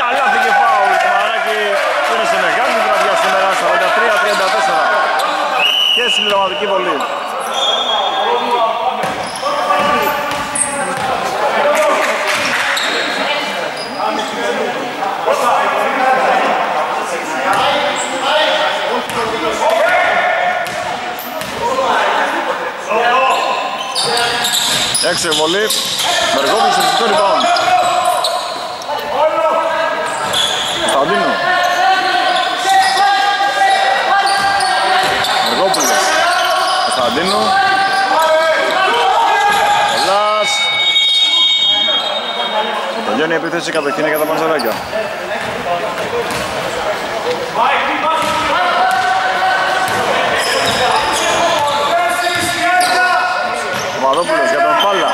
Καλά φύγε φάουλ του Μαράκη. Είναι σε μεγάλη βραδιά σήμερα, σαράντα τρία τριάντα τέσσερα. Και συμπληρωματική βολή. Έξω η βολή, Μεργόπουλος στο rebound. Κωνσταντίνου. Μεργόπουλος. Κωνσταντίνου. Ελλάς. Τελειώνει η επίθεση, κατοχήν για τα Πανσεράκια. Παπαδόπουλος για τον Πάλα.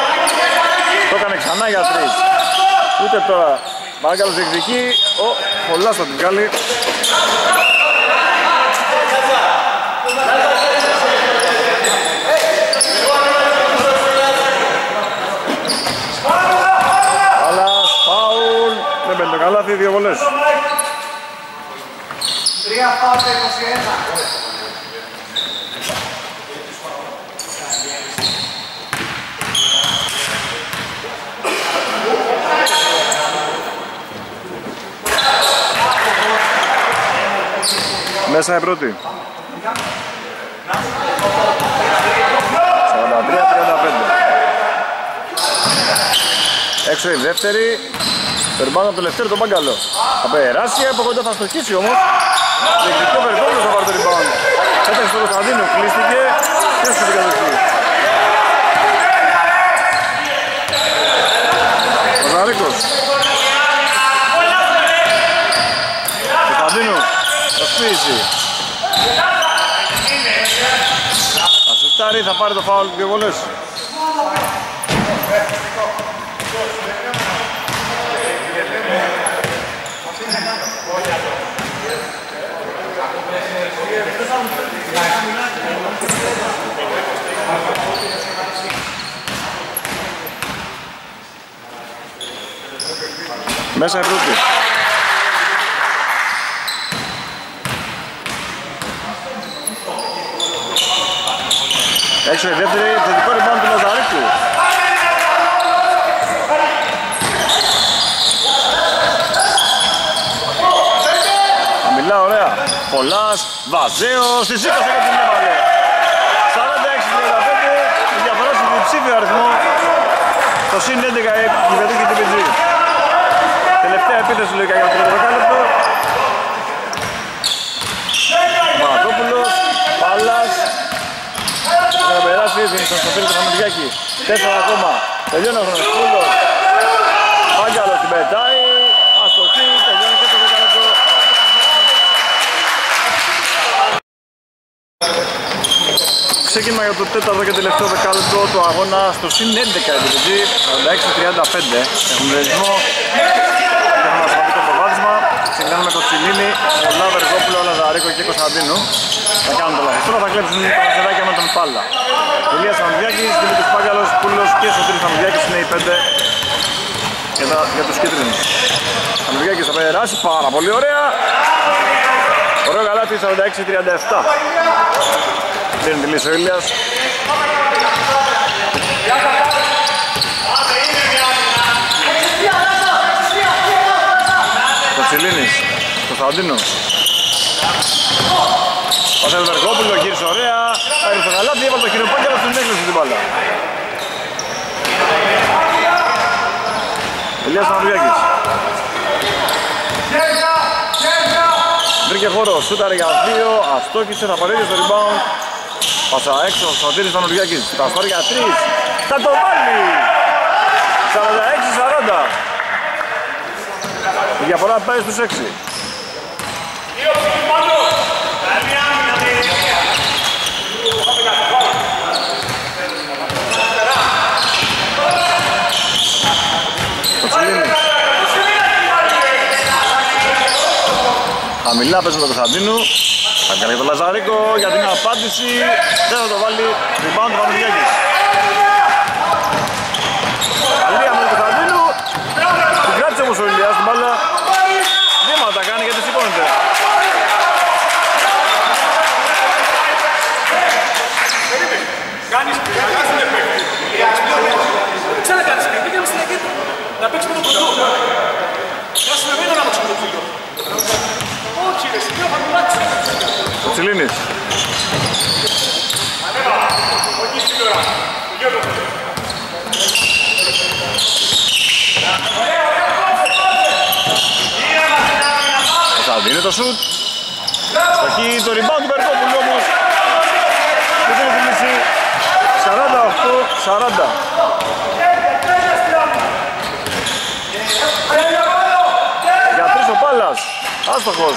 Το έκανε ξανά για τρεις. Ούτε τώρα. Μαγκάλος διεκδικεί. Ο Φολάς θα την βγάλει. Πάλας, φάουλ. Δεν παίρνει το καλάθι, δύο βολές. τρία είκοσι ένα. Μέσα η πρώτη. σαράντα τρία τριάντα πέντε. Έξω η δεύτερη. Περμπάνω από το λευτέρι τον Μπάγκαλο. Θα περάσει, από κοντά θα στοχίσει όμως. Διεκδικεί ο Περβόλος θα πάρει το rebound. Πέταξε τον Κωνσταντίνο, κλείστηκε και έστω την κατοχή. Κωνσταντίνος. Κωνσταντίνος. Προσπίζει. Θα σουτάρει, θα πάρει το φάουλ δύο βολές. Μέσα η πρώτη. Έξω η δεύτερη, επιθετικό rebound του Λαζαρίτου. Χαμηλά, ωραία. Πολάς, Βαζέος, στις είκοσι από την έβαλε. σαράντα έξι τριάντα πέντε, η διαφορά στον διψήφιο αριθμό. Το συν έντεκα η πετύχει την πι τζι. Τελευταία επίθεση λογικά για το τρίτο δεκάλεπτο. Μανατόπουλος, Πάλας. Θα περάσει, δίνει στον Σοφίλη του Χαμαντιάκη. Τέσσερα ακόμα, τελειώνει ο Χρονοσπούλος. Πάγκαλος την πετάει, αστοχή, τελειώνει και το δεκάλεπτο. Ξεκίνημα για το τέταρτο και τελευταίο δεκάλεπτο του αγώνα στο συν έντεκα εντυπωσή, σαράντα έξι τριάντα πέντε. Έχουμε ρυθμό και έχουμε ασφαλεί το προβάδισμα. Συγκρίνουμε το Τσιλίνι, Λολά, Βεργόπουλο, Λαζαρίκο και Κωνσταντίνου. Θα κάνουν το λαχιστούρα, θα κλέψουν τα Πανσεράκια με τον Πάλα. Ηλίας Χαμουδιάκης, Δημήτρης Πάγκαλος, Πούλος και Σωτήρης Χαμουδιάκης είναι οι πέντε για, τα, για τους κίτρινους. Χαμουδιάκης θα περάσει, πάρα πολύ ωραία. Ωραίο καλάτι, σαράντα έξι τριάντα επτά. Δίνει τη λύση ο Ήλιας. Κοτσιλίνης, Κωνσταντίνος. Πασέλ Βεργόπουλο, γύρισε ωραία. Άγιος το γαλάτι, έβαλε το χειροπάγγελο στην έκλωση την μπάλα. Ηλίας Μαριάκης. Βρήκε χώρο, σούταρε για δύο, αστόχησε, θα παρέχει στο rebound. Πάσα έξω, ο Σωτήρης Πανουργιάκης, τα χώρια τρία, θα το βάλει! σαράντα έξι σαράντα. Η διαφορά πάει στους έξι. Χαμηλά πέσω τον Κωνσταντίνου. Θα κάνει τον Λαζαρίκο για την απάντηση, δεν θα το βάλει, rebound του Πανουργιάκης. Λία με τον Κωνσταντίνου, την κράτησε όμως ο Ηλιάς την μπάλα, βήματα κάνει γιατί σηκώνεται. Να παίξουμε το κοντό. Κάσουμε εμένα να παίξουμε το κοντό. Όχι ρε, σημείο θα κουράξεις. Τσιλίνης. Θα δίνει το σουτ. Στοχή το rebound του Βεργόπουλου όμως. Και την επιλήση σαράντα οκτώ σαράντα. Για τρεις ο Πάλας. Άστοχος.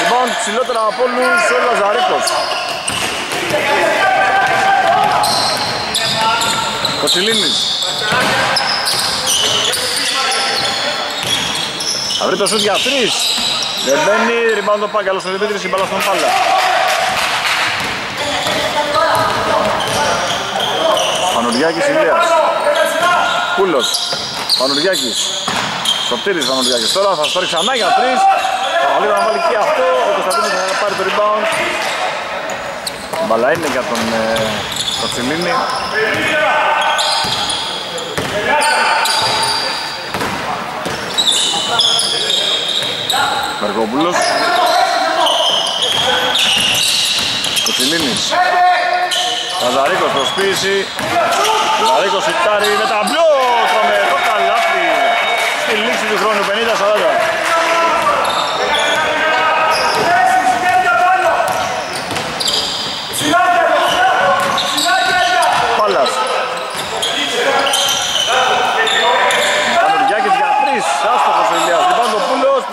Rebound ψηλότερα από όλους ο Λαζαρίκος. Κοτσιλίνης. Θα βρει το σούτ για τρεις. Δεν μπαίνει, rebound ο Πάγκαλος, ο Δημήτρης, η μπάλα στον Πάλα. Πανουργιάκης Ηλίας. Πούλος. Πανουργιάκης. Σωτήρης Πανουργιάκης. Τώρα θα στάρει ξανά για τρεις. Λίγο να βάλει και αυτό, ο Κωνσταντίνος θα πάρει το rebound. Μπαλά είναι για τον Κοτσιλίνη. Βεργόπουλος. Κοτσιλίνης. Λαζαρίκος προσποίηση. Λαζαρίκος σουτάρει με ταμπλό. Τρομερό καλάθι. Στη λήξη του χρόνου πενήντα σαράντα.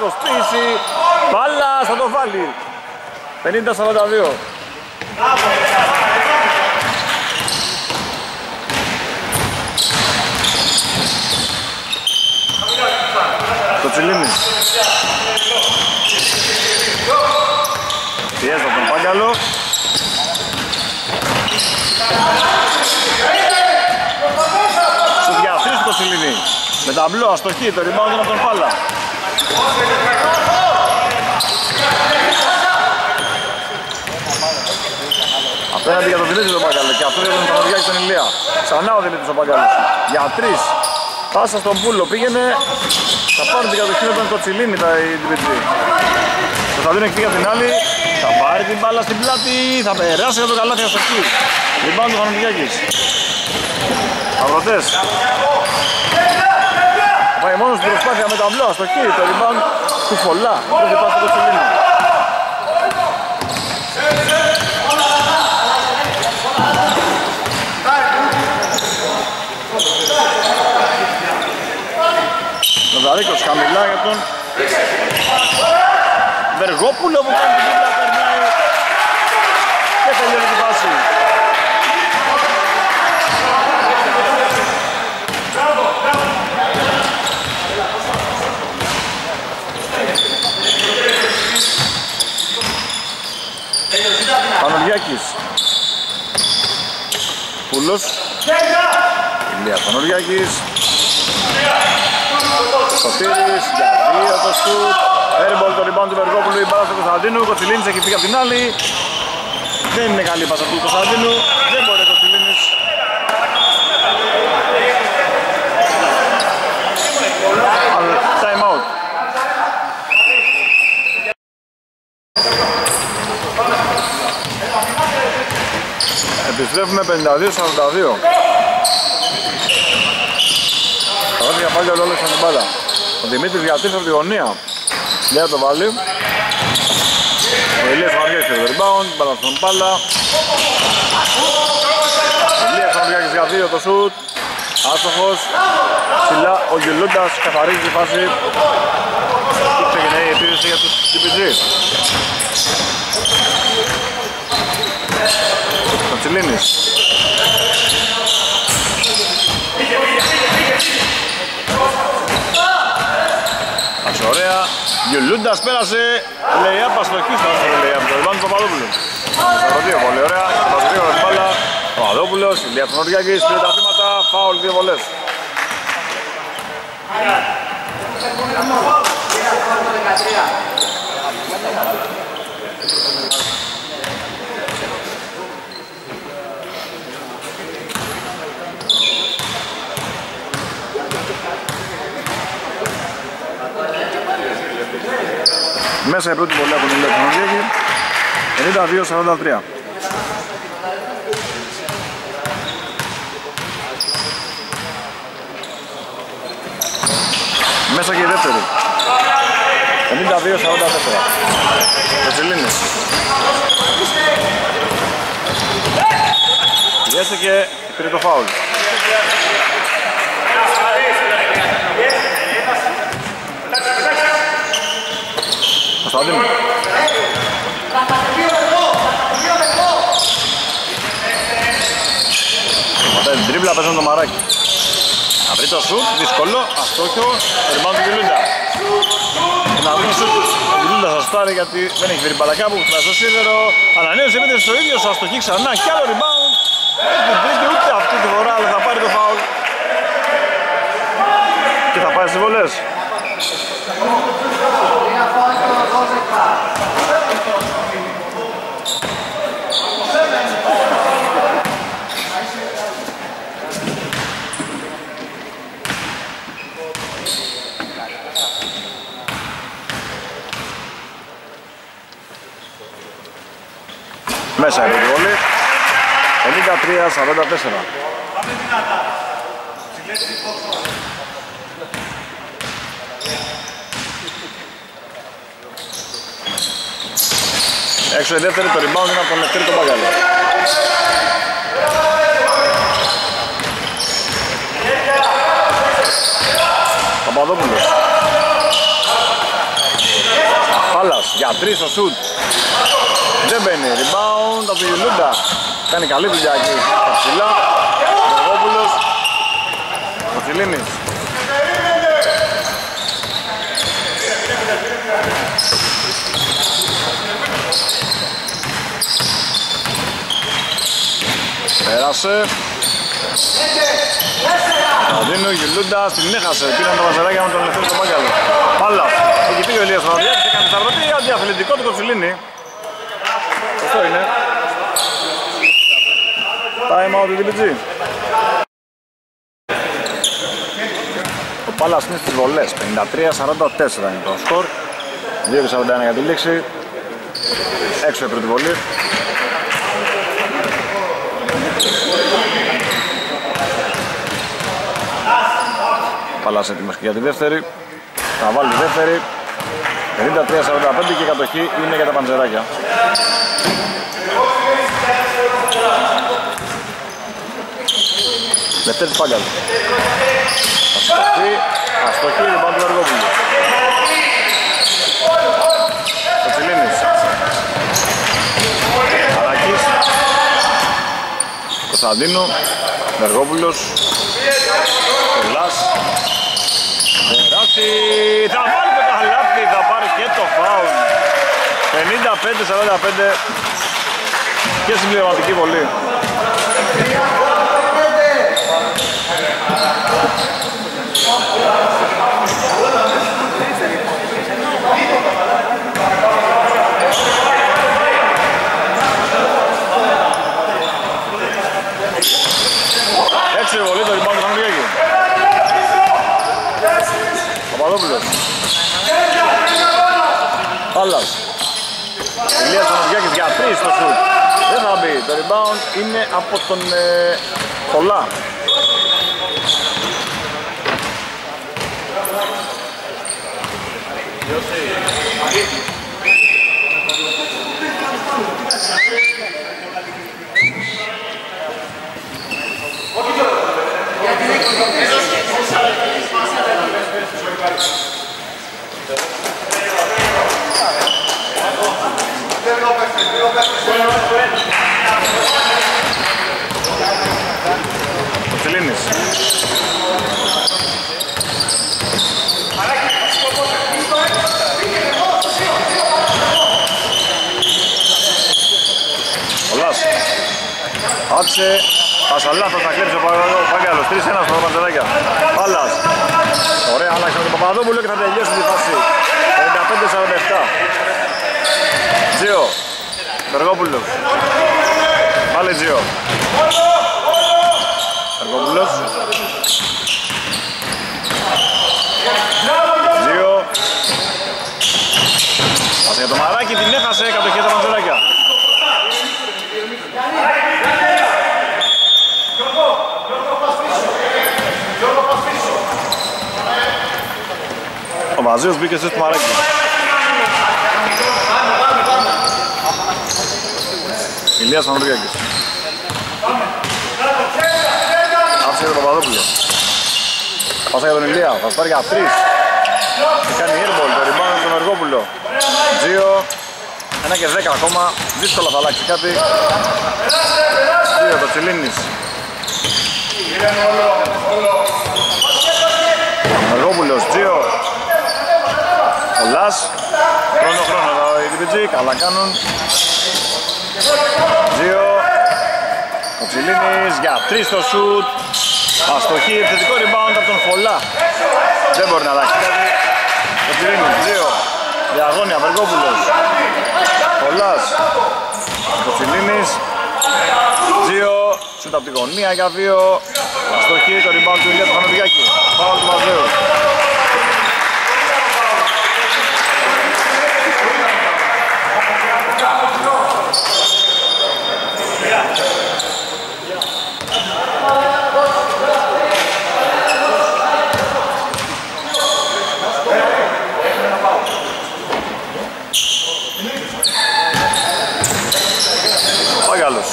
Προσπίση, Πάλας θα το βάλει, πενήντα σαράντα δύο. Το Τσιλίνι. Πιέζω τον Πάγκαλο. Σου διαθρίζει το Τσιλίνι. Με ταμπλό αστοχή, το rebound είναι από τον Πάλα. Απέναντι για τον Δημήτρη τον Πάγκαλο, και αυτό ήταν το Παναγιάκη στον Ηλία. Ξανά ο Δημήτρης ο Παγκάλης. Για τρεις. Πάσα στον Πούλο πήγαινε. Θα πάρουν την κατοχή όταν το τσιλίνι τα ντι πι τζι. Το θα δουν εκτίκα την άλλη. Θα πάρει την μπάλα στην πλάτη. Θα περάσει για το καλάθι αστοχή. Λιμπάνου του Παναγιάκης. Αγροτές. Πάει μόνο στην προσπάθεια με τα μπλό αστοχή. Το λιμπάνου του Φωλά. Δεν πάει στο τσιλίνι. Νοδαρίκος χαμηλά για τον Βεργόπουλο που κάνει την δίπλα, περνάει και τελειώνει την βάση. Πανουργιάκης Πούλος Ηλία Πανουργιάκης Κοτσίλης, για δύο το σουτ. Airball το rebound του Βεργόπουλου, η μπάλα του Κωνσταντίνου. Κοτσιλίνης έχει φύγει από την άλλη. Δεν είναι καλή η πάσα του Κωνσταντίνου. Δεν μπορεί ο Κοτσιλίνης. Time out. Επιστρέφουμε πενήντα δύο σαράντα δύο. Πάλι ο Λόλος την μπάλα. Ο Δημήτρης διατίθεται από τη γωνία. Λέα το βάλει. Ο Ηλίας Μαριάκης το rebound. Μπάλα στον μπάλα. Ο Ηλίας Μαριάκης για δύο το σουτ. Άστοχος. Ψηλά ο Γιουλούντας καθαρίζει τη φάση. Και ξεκινάει η επίθεση για τους ντι πι τζι. Ο Τσιλίνης. Ωραία, Γιουλούντας πέρασε, λέει απαστοχή στα άστρα, λέει από το Ιβάνου Παπαδόπουλου. Σαρροδίο, πολύ ωραία, Παπαδοπούλου, Ρεμπάλα, Παπαδόπουλος, Ηλία Πανουργιάκης, πήρε τα βήματα, φάουλ, δύο βολές. Μέσα η πρώτη βολή από την Ηλία Πανουργιάκη, ενενήντα δύο σαράντα τρία. Μέσα και η δεύτερη, ενενήντα δύο σαράντα τέσσερα. Κοτσιλίνης. Πιέσε και πήρε το φάουλ. Κωνσταντίνου. Πατάει την τρίπλα, παίζουν το μαράκι. Να βρει το σουτ, δύσκολο, αστόχιο, περιμένουν την Γιλούντα. Να βρει το σουτ, η Γιλούντα σας στάρει γιατί δεν έχει βρει μπαλακά που θα στο σίδερο. Ανανέωσε επίτες στο ίδιο, σας το χύξα, να κι άλλο rebound. Έχει τρίτη ούτε αυτή τη φορά, αλλά θα πάρει το φάουλ. Και θα πάει στις βολές. Μέσα είναι η βολή, ενενήντα τρία σαράντα τέσσερα. Έξω η δεύτερη, το rebound είναι από τον Νεκτήρη τον Παγκάλη. Παπαδόπουλος. Πάλας για τρεις στο σουτ. Δεν μπαίνει, rebound από τη Γιουλούντα. Κάνει καλή δουλειά εκεί. Καψιλά, Βεργόπουλος, Κοτσιλίνης. Πέρασε. Κωνσταντίνου, Γιουλούντα, την έχασε. Πήραν τα Πανσεράκια με τον Ελευθέρη στο Πάγκαλο. Πάλας, εκεί πήγε ο Ηλίας Μαριάκης, έκανε τα ρωτήρια, διαφυλητικό του Κοτσιλίνη. Αυτό είναι. Time out του ντι πι τζι. Ο Πάλας είναι στις βολές, πενήντα τρία σαράντα τέσσερα είναι το σκορ. δύο σαράντα ένα για τη λήξη. Έξω η πρώτη βολή. Πάλας έτοιμος και για τη δεύτερη. Θα βάλει τη δεύτερη. πενήντα τρία σαράντα πέντε και η κατοχή είναι για τα Πανζεράκια. Δευτέρη του Πάγκαλου. Αστοχή, αστοχή, ριμπάουντ του Αργόπουλου. Ο Τσιλίνης. Αράκης. Κωνσταντίνο. Αργόπουλος. Κολλάς. Περάσει. Θα βάλει το καλάθι, θα πάρει και το φάουλ. πενήντα πέντε σαράντα πέντε και συμπληρωματική βολή. Έξι βολή, το λιμπάμπι θα είναι εκεί. Παπαδόπουλος. Άλλας. Ηλίας Παναγιάκης για τρεις στο σουτ. Δεν θα μπει, το rebound είναι από τον Κολλά. Ο Τσιλίνης. Κολλάς. Άψε. Πασαλάθος θα κλέψει ο Παγκάλος. τρία ένα στο Παντεράκια. Πάλας. Ωραία, άλλαξε με τον Παπαδόπουλο και θα τελειώσει τη φάση. πενήντα πέντε σαράντα επτά. Τζιο. Αργόπουλος. Πάλι Τζιο. Αργόπουλος. Τζιο. Πάσε για το Μαράκι, την έχασε, κατοχή τα Παντεράκια. Ο Βαζίος μπήκε στο Μαράκι. Ηλίας Πανουργιάκης. Άφησε τον Παπαδόπουλο. Πάσα για τον Ηλία, θα σπάρει για τρεις. Και κάνει airball, το rebound στον Αργόπουλο. Τζιο, ένα και δέκα ακόμα, δύσκολα θα αλλάξει κάτι. Τζιο, το Τσιλίνης. Αργόπουλος, Τζιο. Κολλάς. Χρόνο χρόνο τα ντι πι τζι, καλά κάνουν. Τζιο, ο Τσιλίνης για τρεις στο σουτ. Αστοχή, επιθετικό rebound από τον Φωλά. Δεν μπορεί να αλλάξει κάτι. Ο Τσιλίνης, Τζιο, διαγώνια, Βεργόπουλος. Φωλάς, ο Τσιλίνης. Τζιο, σουτ από τη γωνία για δύο. Αστοχή, το rebound του Ηλία του Χανοδιάκη. Φάουλ του Μαζέου. Παγκάλος.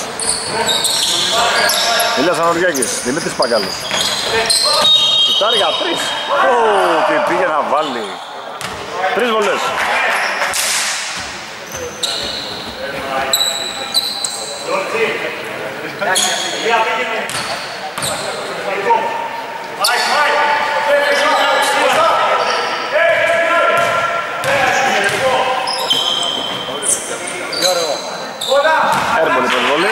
Ηλίας Ανουργιάκης, Δημήτρης Παγκάλος. Σουτάρει για τρεις. Ω, τι πήγε να βάλει. Τρεις βολές. Έρμπολη περιβολή.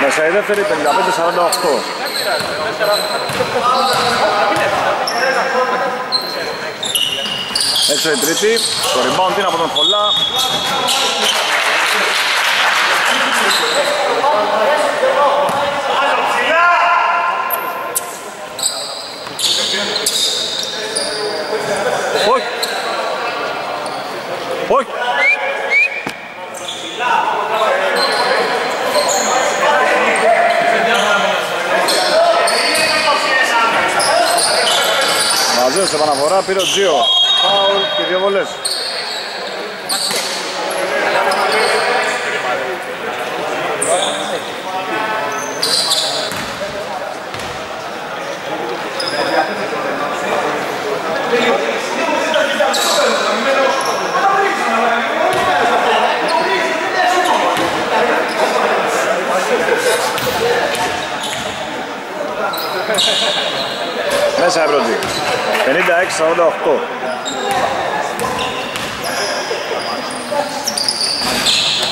Μέσα η δεύτερη, πενήντα πέντε σαράντα οκτώ. Έξω η τρίτη, το rebound είναι από τον Φωλά. Όχι! Όχι! Μαζέως σε επαναφορά, πήρε ο Τζίο. Φάουλ και δύο βολές. Μέσα έβροντι πενήντα έξι σαράντα οκτώ.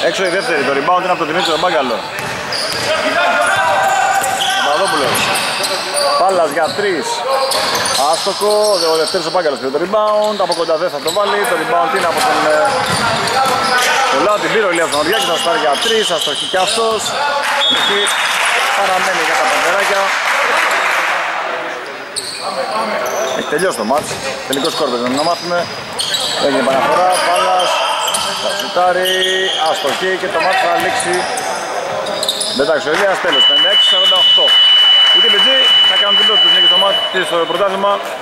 Έξω η δεύτερη, το rebound είναι από τον Δημήτριο Μπάγκαλο. Παπαδόπουλος Πάλλας για τρεις. Άστοχο, ο δεύτερος ο Μπάγκαλος πήρε το rebound. Από κοντά δεν θα το βάλει, το rebound είναι από τον Κολάου, την πήρε ο Ηλίας Μαριάκης. Θα στάρει για τρεις, αστοχή κι αυτός. Εκεί παραμένει για τα Παντεράκια. Έχει τελειώσει το μάτς, τελικό σκορ πρέπει να μάθουμε. Έγινε επαναφορά, Πάλλας θα σουτάρει, αστοχή και το μάτς θα λήξει. Εντάξει ο Ηλίας, τέλος πενήντα έξι σαράντα οκτώ. Οι ντι πι τζι θα κάνουν την πρώτη τους νίκη στο μάτς στο πρωτάθλημα.